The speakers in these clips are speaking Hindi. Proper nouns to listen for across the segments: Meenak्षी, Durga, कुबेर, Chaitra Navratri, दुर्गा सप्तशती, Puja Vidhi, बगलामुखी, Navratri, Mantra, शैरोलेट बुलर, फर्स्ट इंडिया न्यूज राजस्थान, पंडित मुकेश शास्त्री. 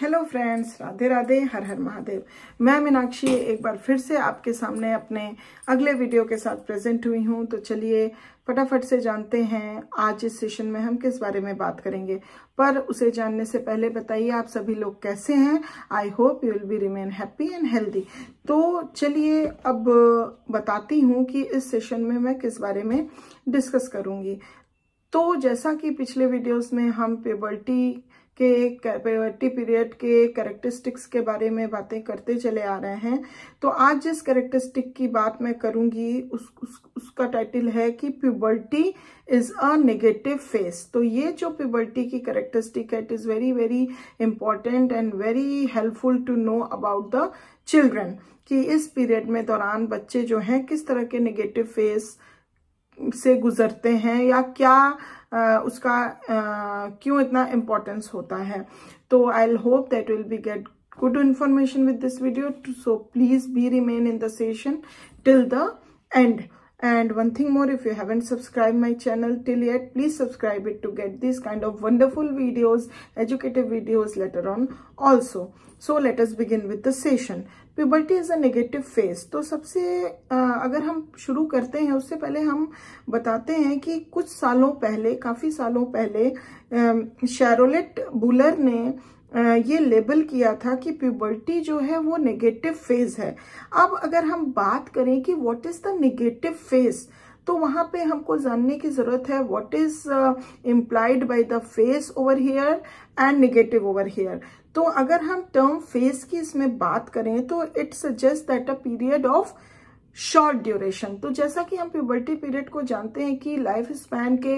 हेलो फ्रेंड्स, राधे राधे, हर हर महादेव। मैं मीनाक्षी एक बार फिर से आपके सामने अपने अगले वीडियो के साथ प्रेजेंट हुई हूं। तो चलिए फटाफट से जानते हैं आज इस सेशन में हम किस बारे में बात करेंगे। पर उसे जानने से पहले बताइए आप सभी लोग कैसे हैं। I hope you will be remain happy and healthy. तो चलिए अब बताती हूँ कि इस सेशन में मैं किस बारे में डिस्कस करूँगी। तो जैसा कि पिछले वीडियोज़ में हम प्यूबर्टी पीरियड के कैरेक्टरिस्टिक्स के बारे में बातें करते चले आ रहे हैं, तो आज जिस कैरेक्टरिस्टिक की बात मैं करूंगी उसका टाइटल है कि puberty is a negative phase. तो ये जो प्यूबर्टी की कैरेक्टरिस्टिक है, it is very very important and very helpful to know about the children कि इस पीरियड में दौरान बच्चे जो हैं किस तरह के नेगेटिव फेस से गुजरते हैं या क्या उसका क्यों इतना इम्पोर्टेंस होता है। तो I hope that will be get good information with this video. So please be remain in the session till the end. And one thing more, if you haven't subscribed my channel till yet, please subscribe it to get these kind of wonderful videos, educative videos later on also. So let us begin with the session. Puberty is a negative phase. तो सबसे अगर हम शुरू करते हैं उससे पहले हम बताते हैं कि कुछ सालों पहले, काफ़ी सालों पहले शैरोलेट बुलर ने ये लेबल किया था कि प्यूबर्टी जो है वो नेगेटिव फेज है। अब अगर हम बात करें कि what is the negative phase, तो वहाँ पे हमको जानने की जरूरत है what is implied by the phase over here and negative over here. तो अगर हम टर्म फेज की इसमें बात करें तो it suggest that a period of short duration. तो जैसा कि हम प्यूबर्टी पीरियड को जानते हैं कि लाइफ स्पैन के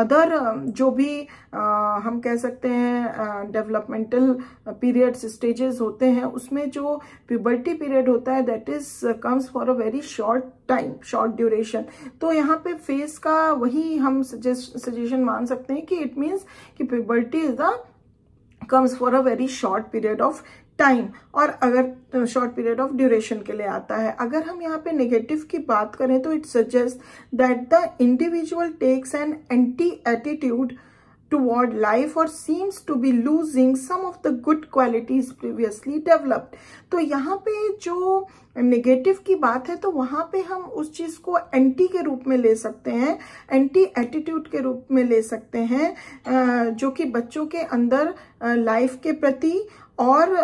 अदर जो भी हम कह सकते हैं डेवलपमेंटल पीरियड्स स्टेजेस होते हैं उसमें जो प्यूबर्टी पीरियड होता है that is comes for a very short time, short duration. तो यहाँ पे फेज का वही हम सजेशन मान सकते हैं कि इट मीन्स कि puberty is the comes for a very short period of time और अगर शॉर्ट पीरियड ऑफ ड्यूरेशन के लिए आता है। अगर हम यहाँ पे नेगेटिव की बात करें तो it suggest that the individual takes an anti attitude toward life और seems to be losing some of the good qualities previously developed. तो यहाँ पे जो नेगेटिव की बात है तो वहाँ पे हम उस चीज़ को एंटी के रूप में ले सकते हैं, एंटी एटीट्यूड के रूप में ले सकते हैं जो कि बच्चों के अंदर लाइफ के प्रति और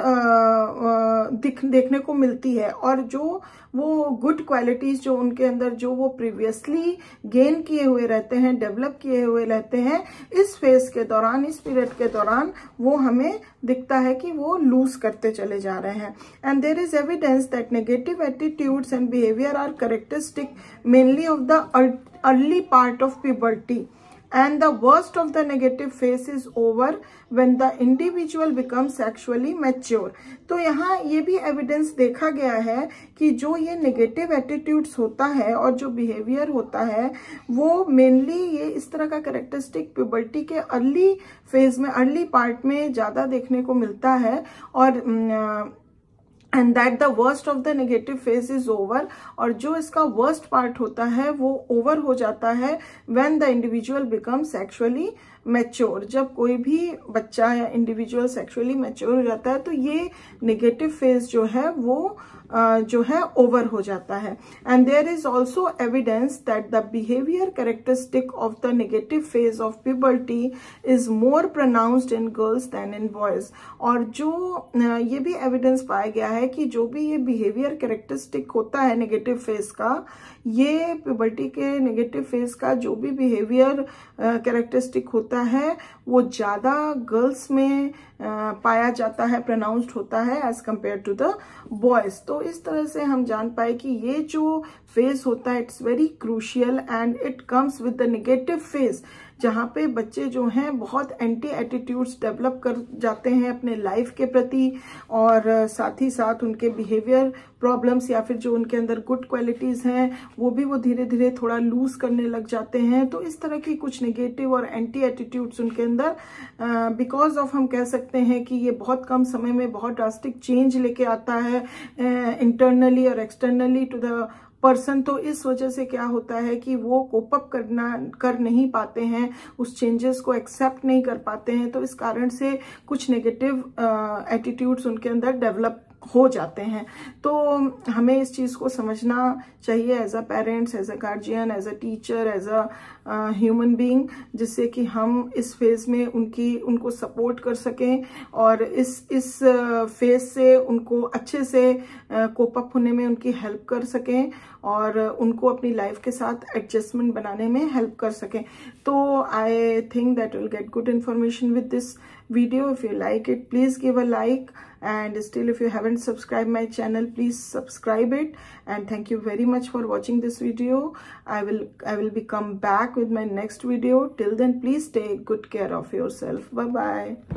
देखने को मिलती है और जो वो गुड क्वालिटीज़ जो उनके अंदर जो वो प्रीवियसली गेन किए हुए रहते हैं, डेवलप किए हुए रहते हैं, इस फेज के दौरान, इस पीरियड के दौरान वो हमें दिखता है कि वो लूज करते चले जा रहे हैं। And there is evidence that negative attitudes and behaviour are characteristic mainly of the early part of puberty and the worst of the negative phase is over when the individual becomes sexually mature. तो यहाँ ये भी एविडेंस देखा गया है कि जो ये नेगेटिव एटीट्यूड्स होता है और जो बिहेवियर होता है वो मेनली ये इस तरह का कैरेक्टरिस्टिक प्यूबर्टी के अर्ली फेज में, अर्ली पार्ट में ज़्यादा देखने को मिलता है। और And that the worst of the negative phase is over, और जो इसका worst part होता है वो over हो जाता है when the individual becomes sexually mature. जब कोई भी बच्चा या individual sexually mature हो जाता है तो ये negative phase जो है वो जो है over हो जाता है। And there is also evidence that the behavior characteristic of the negative phase of puberty is more pronounced in girls than in boys. और जो ये भी evidence पाया गया है कि जो भी ये बिहेवियर कैरेक्टरिस्टिक होता है नेगेटिव फेज का, ये प्यूबर्टी के नेगेटिव फेज का जो भी बिहेवियर कैरेक्टरिस्टिक होता है वो ज़्यादा गर्ल्स में पाया जाता है, प्रोनाउंस्ड होता है as compare to the boys. तो इस तरह से हम जान पाए कि ये जो फेज होता है it's very crucial and it comes with the negative phase, जहाँ पे बच्चे जो हैं बहुत एंटी एटीट्यूड्स डेवलप कर जाते हैं अपने लाइफ के प्रति और साथ ही साथ उनके बिहेवियर प्रॉब्लम्स या फिर जो उनके अंदर गुड क्वालिटीज़ हैं वो भी वो धीरे धीरे थोड़ा लूज करने लग जाते हैं। तो इस तरह की कुछ नेगेटिव और एंटी एटीट्यूड्स उनके अंदर बिकॉज ऑफ हम कह सकते हैं कि ये बहुत कम समय में बहुत ड्रास्टिक चेंज लेके आता है इंटरनली और एक्सटर्नली टू द पर्सन, तो इस वजह से क्या होता है कि वो कोप अप कर नहीं पाते हैं, उस चेंजेस को एक्सेप्ट नहीं कर पाते हैं, तो इस कारण से कुछ नेगेटिव एटीट्यूड्स उनके अंदर डेवलप हो जाते हैं। तो हमें इस चीज़ को समझना चाहिए as a parents, as a guardian, as a teacher, as a human being, जिससे कि हम इस फेज़ में उनको सपोर्ट कर सकें और इस फेज़ से उनको अच्छे से कोप अप होने में उनकी हेल्प कर सकें और उनको अपनी लाइफ के साथ एडजस्टमेंट बनाने में हेल्प कर सकें। तो I think that will get good information with this video. If you like it, please give a like, and still if you haven't subscribed my channel, please subscribe it, and thank you very much for watching this video. I will come back with my next video. Till then, please take good care of yourself. Bye bye.